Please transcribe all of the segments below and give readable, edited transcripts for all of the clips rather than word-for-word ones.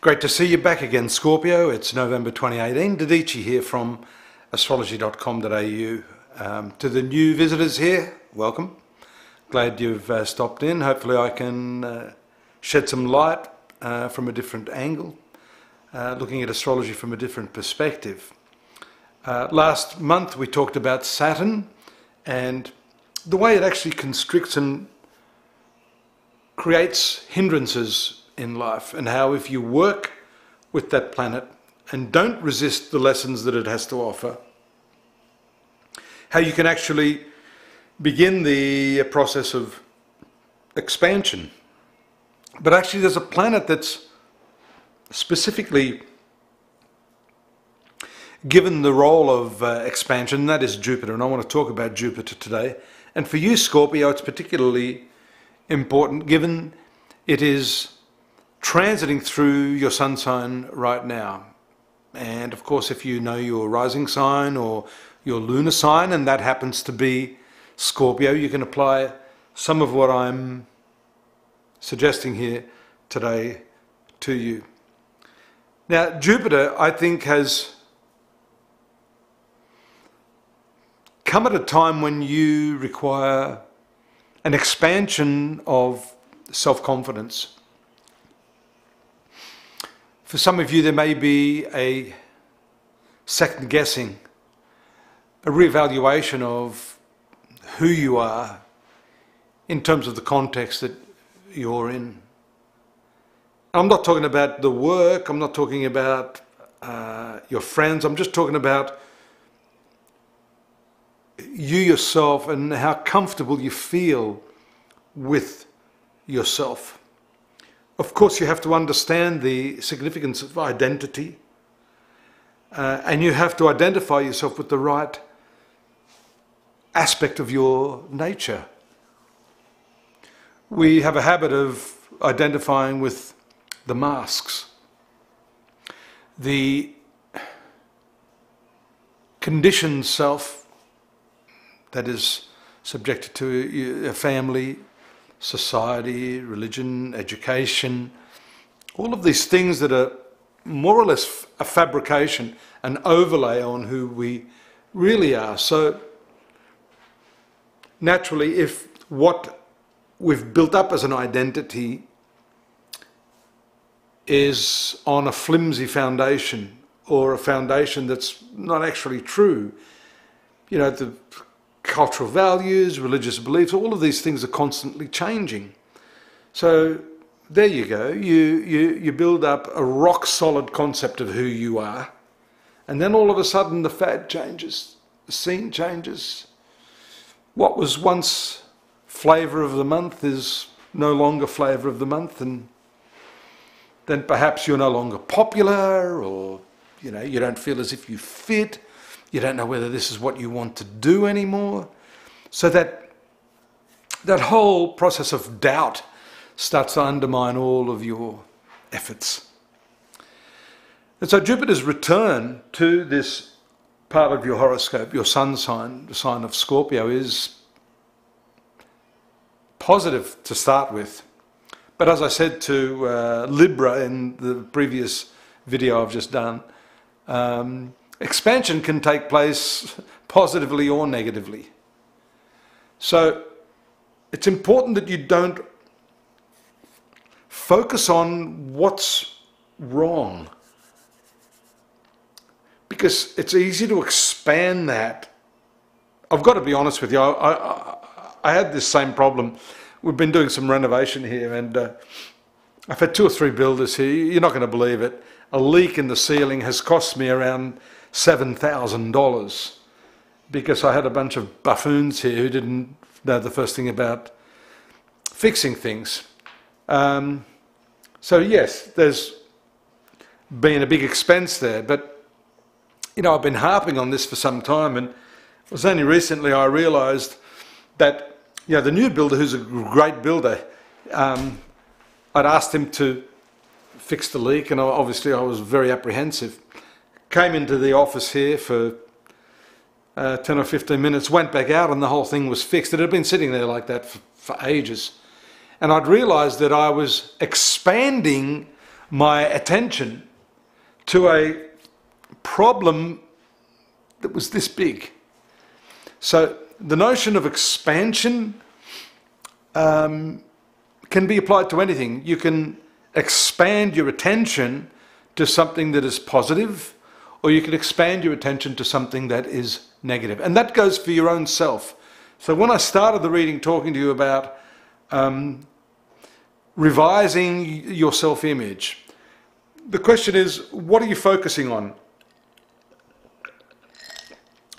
Great to see you back again, Scorpio. It's November 2018. Dadhichi here from astrology.com.au. To the new visitors here, welcome. Glad you've stopped in. Hopefully I can shed some light from a different angle, looking at astrology from a different perspective. Last month we talked about Saturn and the way it actually constricts and creates hindrances in life, and how if you work with that planet and don't resist the lessons that it has to offer, how you can actually begin the process of expansion. But actually there's a planet that's specifically given the role of expansion, that is Jupiter, and I want to talk about Jupiter today. And for you, Scorpio, it's particularly important given it is transiting through your sun sign right now. And of course, if you know your rising sign or your lunar sign, and that happens to be Scorpio, you can apply some of what I'm suggesting here today to you. Now, Jupiter, I think, has come at a time when you require an expansion of self-confidence. For some of you, there may be a second guessing, a reevaluation of who you are in terms of the context that you're in. I'm not talking about the work, I'm not talking about your friends, I'm just talking about you yourself and how comfortable you feel with yourself. Of course, you have to understand the significance of identity, and you have to identify yourself with the right aspect of your nature. We have a habit of identifying with the masks, the conditioned self that is subjected to a family, society, religion, education, all of these things that are more or less a fabrication, an overlay on who we really are. So naturally, if what we've built up as an identity is on a flimsy foundation, or a foundation that's not actually true, you know, the cultural values, religious beliefs, all of these things are constantly changing. So there you go, you build up a rock solid concept of who you are, and then all of a sudden the fad changes, the scene changes. What was once flavour of the month is no longer flavour of the month, and then perhaps you're no longer popular, or you know, you don't feel as if you fit. You don't know whether this is what you want to do anymore. So that whole process of doubt starts to undermine all of your efforts. And so Jupiter's return to this part of your horoscope, your sun sign, the sign of Scorpio, is positive to start with. But as I said to Libra in the previous video I've just done, expansion can take place positively or negatively. So it's important that you don't focus on what's wrong, because it's easy to expand that. I've got to be honest with you, I had this same problem. We've been doing some renovation here, and I've had 2 or 3 builders here. You're not going to believe it. A leak in the ceiling has cost me around $7,000 because I had a bunch of buffoons here who didn't know the first thing about fixing things. So yes, there's been a big expense there, but you know, I've been harping on this for some time, and it was only recently I realised that, you know, the new builder, who's a great builder, I'd asked him to fix the leak, and obviously I was very apprehensive. Came into the office here for 10 or 15 minutes, went back out, and the whole thing was fixed. It had been sitting there like that for ages. And I'd realised that I was expanding my attention to a problem that was this big. So the notion of expansion can be applied to anything. You can expand your attention to something that is positive, or you can expand your attention to something that is negative. And that goes for your own self. So when I started the reading talking to you about revising your self-image, the question is, what are you focusing on?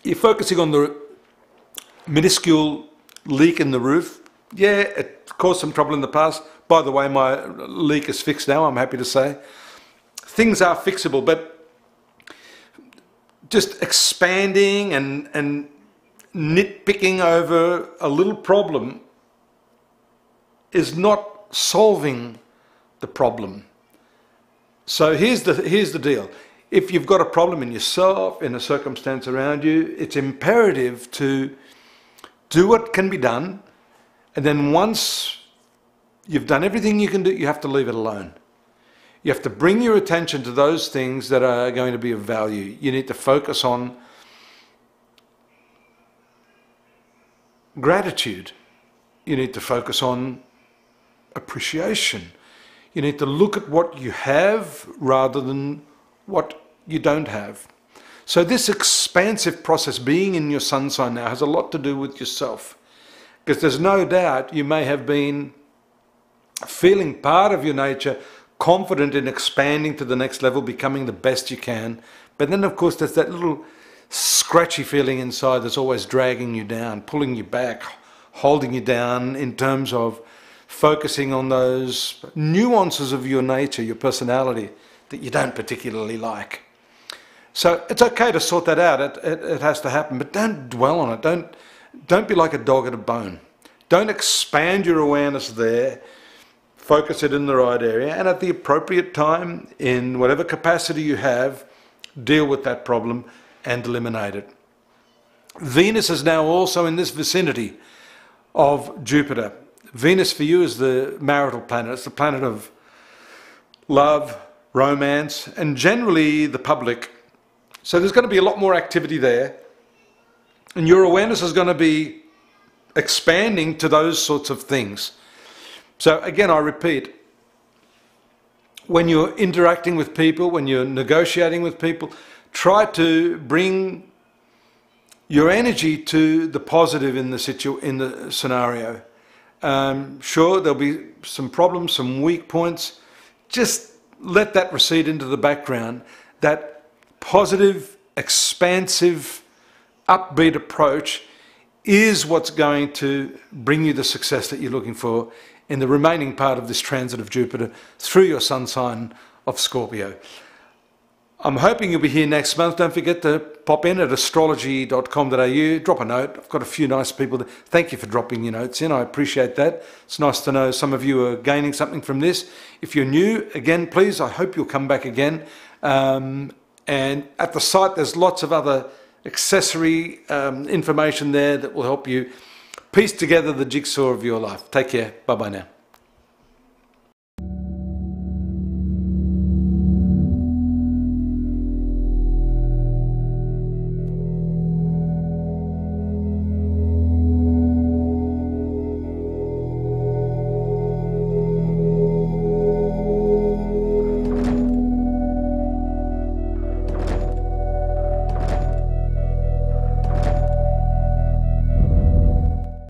You're focusing on the minuscule leak in the roof. Yeah, it caused some trouble in the past. By the way, my leak is fixed now, I'm happy to say. Things are fixable, but just expanding and nitpicking over a little problem is not solving the problem. So here's the deal. If you've got a problem in yourself, in a circumstance around you, it's imperative to do what can be done, and then once you've done everything you can do, you have to leave it alone. You have to bring your attention to those things that are going to be of value. You need to focus on gratitude. You need to focus on appreciation. You need to look at what you have rather than what you don't have. So this expansive process, being in your sun sign now, has a lot to do with yourself, because there's no doubt you may have been feeling part of your nature, confident in expanding to the next level, becoming the best you can. But then of course there's that little scratchy feeling inside that's always dragging you down, pulling you back, holding you down in terms of focusing on those nuances of your nature, your personality, that you don't particularly like. So it's okay to sort that out. It has to happen, but don't dwell on it. Don't be like a dog at a bone. Don't expand your awareness there. Focus it in the right area, and at the appropriate time, in whatever capacity you have, deal with that problem and eliminate it. Venus is now also in this vicinity of Jupiter. Venus for you is the marital planet. It's the planet of love, romance, and generally the public. So there's going to be a lot more activity there, and your awareness is going to be expanding to those sorts of things. So again, I repeat, when you're interacting with people, when you're negotiating with people, try to bring your energy to the positive in the scenario. Sure, there'll be some problems, some weak points. Just let that recede into the background. That positive, expansive, upbeat approach is what's going to bring you the success that you're looking for in the remaining part of this transit of Jupiter through your sun sign of Scorpio. I'm hoping you'll be here next month. Don't forget to pop in at astrology.com.au. Drop a note. I've got a few nice people there. Thank you for dropping your notes in. I appreciate that. It's nice to know some of you are gaining something from this. If you're new, again, please, I hope you'll come back again. And at the site, there's lots of other accessory information there that will help you piece together the jigsaw of your life. Take care. Bye-bye now.